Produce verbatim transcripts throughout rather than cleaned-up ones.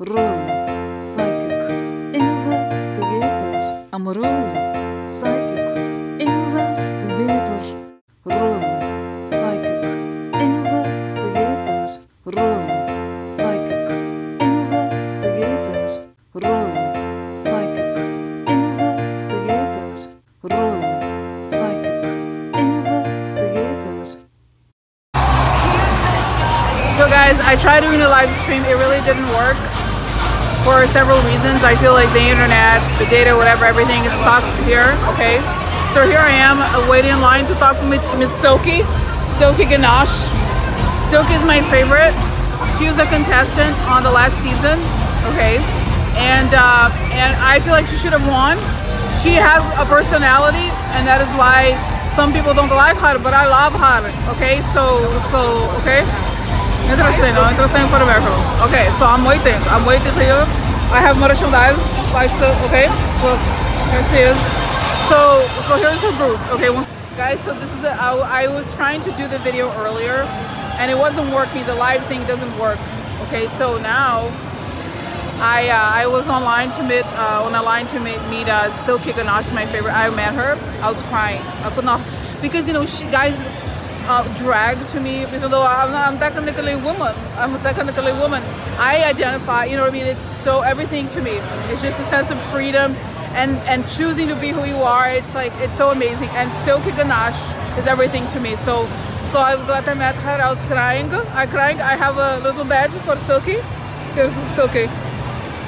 Rose Psychic Investigator. I'm Rose Psychic Investigator. Rose Psychic Investigator. Rose Psychic Investigator. Rose Psychic Investigator. Rose Psychic Investigator. So guys, I tried doing a live stream. It really didn't work. For several reasons. I feel like the internet, the data, whatever, everything, it sucks here, okay? So here I am, waiting in line to talk with Miss Silky, Silky Ganache. Silky is my favorite. She was a contestant on the last season, okay? And, uh, and I feel like she should have won. She has a personality, and that is why some people don't like her, but I love her, okay? So, so okay? Interesting, oh, interesting for the miracles. Okay, so I'm waiting. I'm waiting for you. I have merchandise. Like so, okay. Well, here she is. So, so here's her booth. Okay, once guys. So this is. A, I, I was trying to do the video earlier, and it wasn't working. The live thing doesn't work. Okay, so now, I uh, I was online to meet uh, on a line to meet meet uh, Silky Ganache, my favorite. I met her. I was crying. I could not because you know she guys. Uh, drag to me, even though I'm, not, I'm technically a woman, I'm a technically woman, I identify, you know what I mean, it's so everything to me, it's just a sense of freedom and, and choosing to be who you are, it's like, it's so amazing, and Silky Ganache is everything to me, so, so I was glad I met her, I was crying, I crying, I have a little badge for Silky, here's Silky,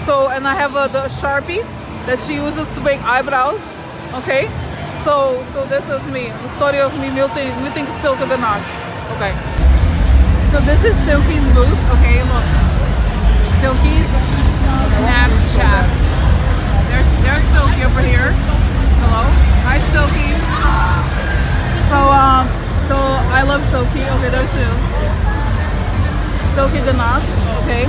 so, and I have a, the Sharpie that she uses to make eyebrows, okay? So, so this is me, the story of me meeting, meeting Silky Ganache, okay. So this is Silky's booth, okay, look. Silky's Snapchat. There's, there's Silky over here. Hello. Hi, Silky. So, um, so I love Silky. Okay, there she is. Silky Ganache, okay.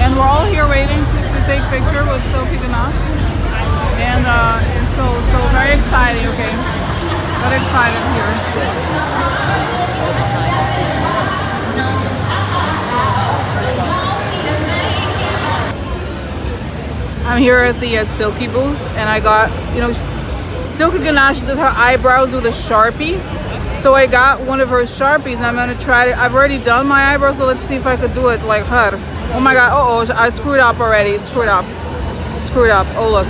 And we're all here waiting to, to take picture with Silky Ganache. And, uh, and so, so very exciting, okay? Very excited here. I'm here at the uh, Silky booth, and I got, you know, Silky Ganache does her eyebrows with a Sharpie. So I got one of her Sharpies, and I'm gonna try it. I've already done my eyebrows, so let's see if I could do it like her. Oh my God, uh oh, I screwed up already, screwed up. Screwed up, oh look.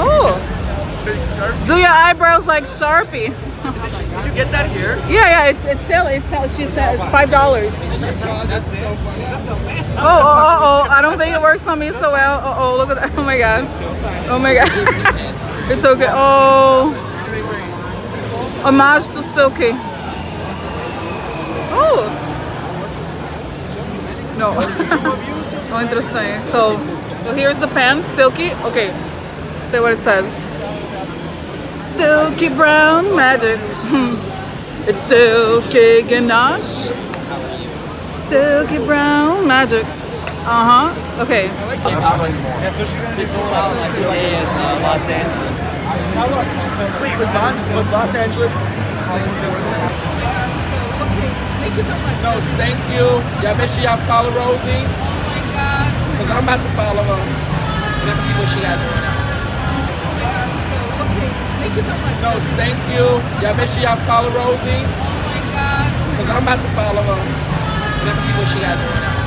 Oh! Do your eyebrows like Sharpie? Just, did you get that here? Yeah, yeah. It's it's sale. It's she said it's five dollars. Oh, oh, oh, oh! I don't think it works on me so well. Oh, oh! Look at that! Oh my God! Oh my God! It's okay. Oh, homage to Silky. Oh. No. Oh, interesting. So, so here's the pen, Silky. Okay. Say what it says. Silky brown magic. It's Silky Ganache. Silky brown magic. Uh huh. Okay. I like Los Angeles. Wait, was Los was Los Angeles? Thank you so much. No, thank you. Y'all make sure y'all follow Rosie. Oh my God. Because I'm about to follow her. Let me see what she got going on. Oh my God, I'm so okay. Thank you so much. No, thank you. Y'all make sure y'all follow Rosie. Oh my God. Because I'm about to follow her. Let me see what she got going on.